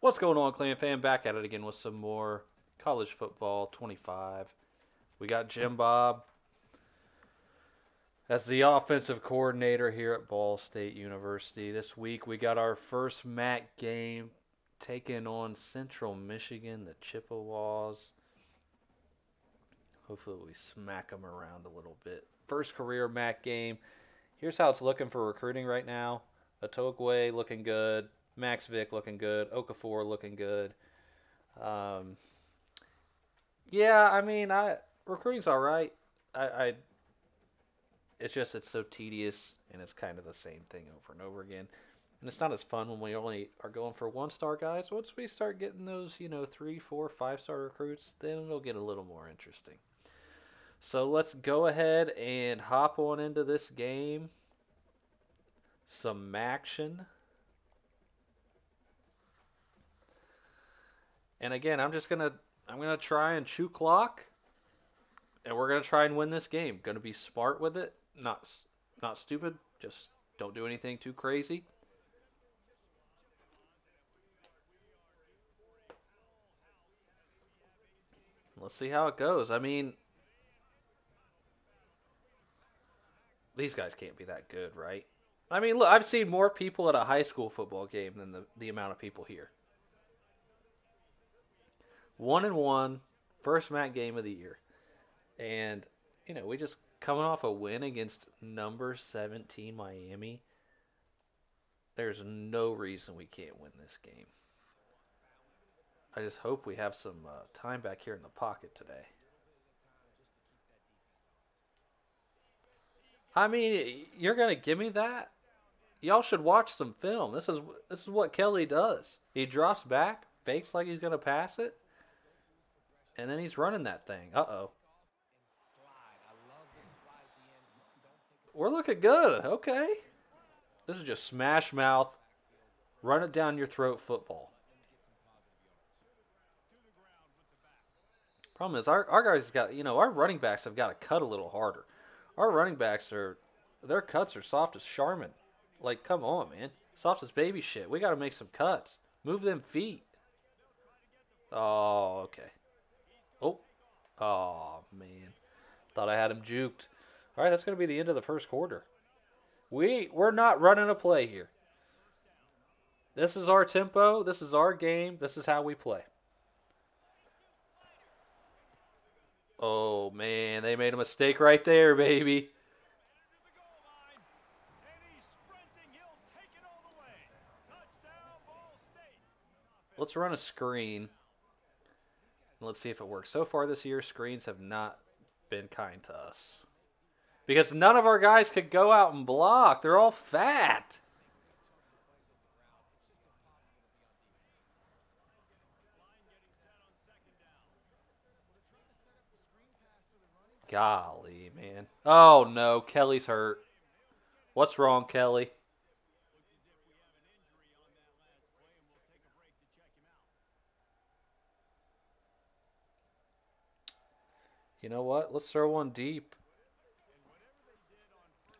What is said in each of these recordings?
What's going on, Clan Fan? Back at it again with some more College Football 25. We got Jim Bob. That's the offensive coordinator here at Ball State University. This week we got our first MAC game, taking on Central Michigan, the Chippewas. Hopefully we smack them around a little bit. First career MAC game. Here's how it's looking for recruiting right now. Atokwe looking good. Max Vick looking good. Okafor looking good. Yeah, I mean, recruiting's all right. It's just it's so tedious, and it's kind of the same thing over and over again. And it's not as fun when we only are going for one-star guys. Once we start getting those, you know, three, four, five-star recruits, then it'll get a little more interesting. So let's go ahead and hop on into this game. Some action. And again, I'm gonna try and chew clock, and we're gonna try and win this game. Gonna be smart with it, not stupid. Just don't do anything too crazy. Let's see how it goes. I mean, these guys can't be that good, right? I mean, look, I've seen more people at a high school football game than the amount of people here. 1-1, first MAC game of the year. And, you know, we just coming off a win against number 17 Miami. There's no reason we can't win this game. I just hope we have some time back here in the pocket today. I mean, you're going to give me that? Y'all should watch some film. This is what Kelly does. He drops back, fakes like he's going to pass it. And then he's running that thing. Uh-oh. We're looking good. Okay. This is just smash mouth, run it down your throat football. Problem is our guys got, you know, our running backs have got to cut a little harder. Our running backs are, their cuts are soft as Charmin. Like, come on, man. Soft as baby shit. We got to make some cuts. Move them feet. Oh, okay. Oh, man. Thought I had him juked. All right, that's going to be the end of the first quarter. We're not running a play here. This is our tempo. This is our game. This is how we play. Oh, man. They made a mistake right there, baby. Let's run a screen. Let's see if it works. So far this year, screens have not been kind to us. Because none of our guys could go out and block. They're all fat. Golly, man. Oh, no. Kelly's hurt. What's wrong, Kelly? You know what? Let's throw one deep.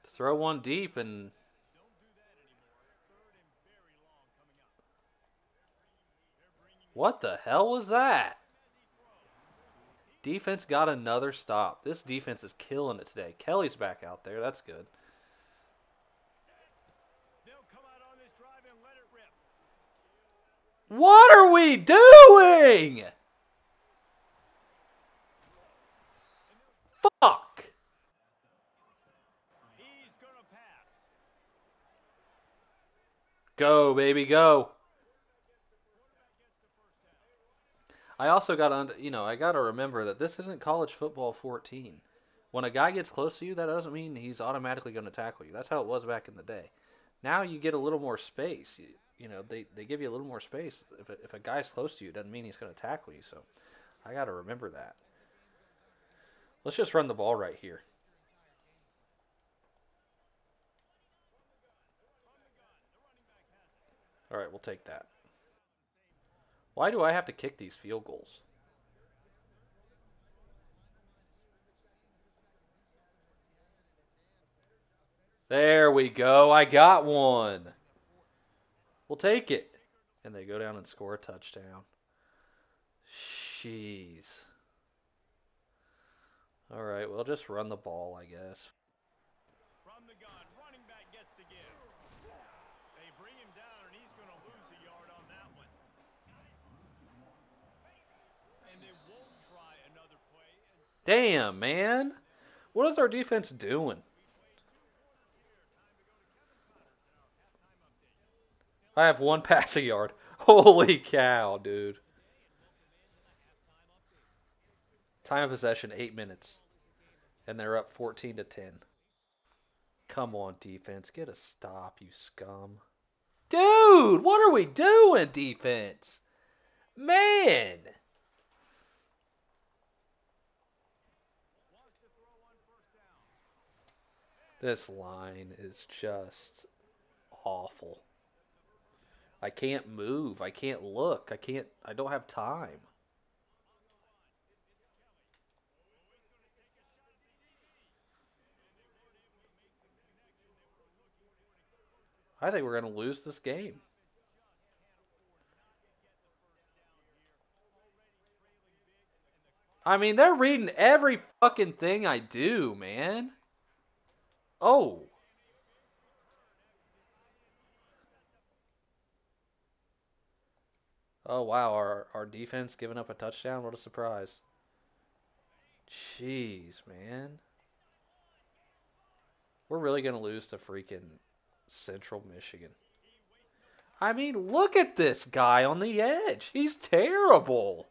Let's throw one deep and... What the hell was that? Defense got another stop. This defense is killing it today. Kelly's back out there. That's good. What are we doing? Fuck! He's gonna pass. Go, baby, go. I also got I gotta remember that this isn't college football 14. When a guy gets close to you, that doesn't mean he's automatically gonna tackle you. That's how it was back in the day. Now you get a little more space. You know, they give you a little more space. If a guy's close to you, it doesn't mean he's gonna tackle you. So I gotta remember that. Let's just run the ball right here. All right, we'll take that. Why do I have to kick these field goals? There we go. I got one. We'll take it. and they go down and score a touchdown. Jeez. All right, we'll just run the ball, I guess. From the gun, running back gets to give. They bring him down, and he's going to lose a yard on that one. And they won't try another play. Damn, man. What is our defense doing? I have one passing yard. Holy cow, dude. Time of possession, 8 minutes. And they're up 14-10. Come on, defense. Get a stop, you scum. Dude, what are we doing, defense? Man. This line is just awful. I can't move. I can't look. I don't have time. I think we're going to lose this game. I mean, they're reading every fucking thing I do, man. Oh. Oh, wow. Our defense giving up a touchdown? What a surprise. Jeez, man. We're really going to lose to freaking Central Michigan. I mean, look at this guy on the edge. He's terrible.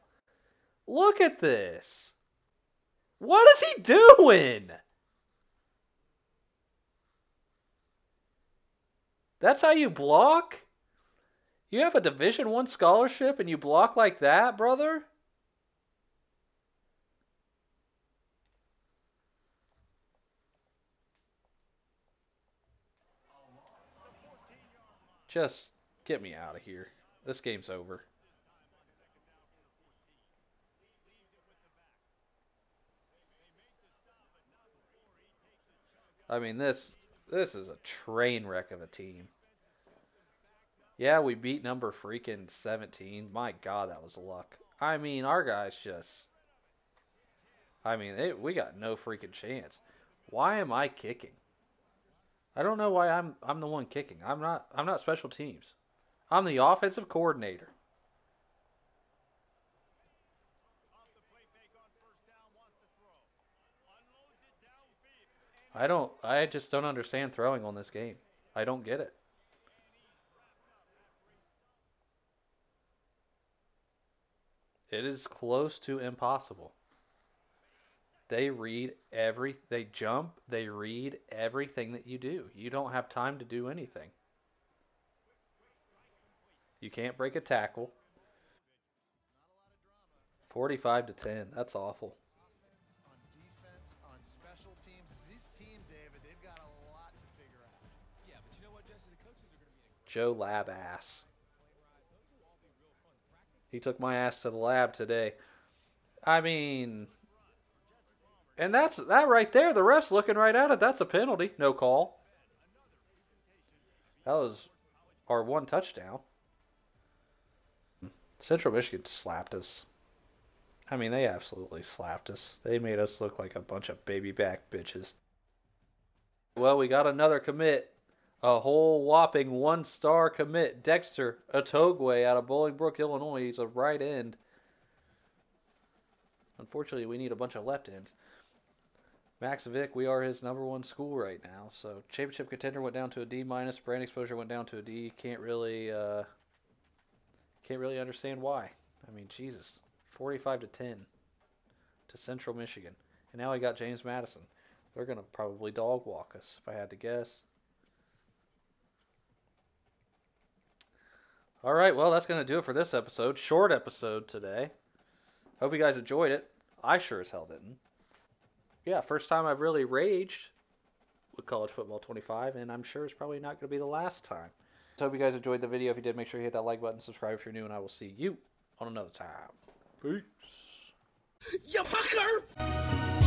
Look at this. What is he doing? That's how you block? You have a Division I scholarship and you block like that, brother? Just get me out of here. This game's over. I mean, this is a train wreck of a team. Yeah, we beat number freaking 17. My God, that was luck. I mean, our guys just... I mean, we got no freaking chance. Why am I kicking? I don't know why I'm the one kicking. I'm not special teams. I'm the offensive coordinator. I just don't understand throwing on this game. I don't get it. It is close to impossible. They jump, they read everything that you do. You don't have time to do anything. You can't break a tackle. 45-10, that's awful. On defense, on special teams, this team, David, they've got a lot to figure out. Yeah, but you know what, Jesse, the coaches are going to be Joe Labass. He took my ass to the lab today. I mean, and that's that right there. The ref's looking right at it. That's a penalty. No call. That was our one touchdown. Central Michigan slapped us. I mean, they absolutely slapped us. They made us look like a bunch of baby back bitches. Well, we got another commit. A whole whopping one-star commit. Dexter Atogwe out of Bowling Brook, Illinois. He's a right end. Unfortunately, we need a bunch of left ends. Max Vick, we are his #1 school right now. So championship contender went down to a D-. Brand exposure went down to a D. Can't really understand why. I mean, Jesus, 45-10 to Central Michigan, and now we got James Madison. They're gonna probably dog walk us, if I had to guess. All right, well, that's gonna do it for this episode. Short episode today. Hope you guys enjoyed it. I sure as hell didn't. Yeah, first time I've really raged with College Football 25, and I'm sure it's probably not going to be the last time. So hope you guys enjoyed the video. If you did, make sure you hit that like button, subscribe if you're new, and I will see you on another time. Peace. You fucker!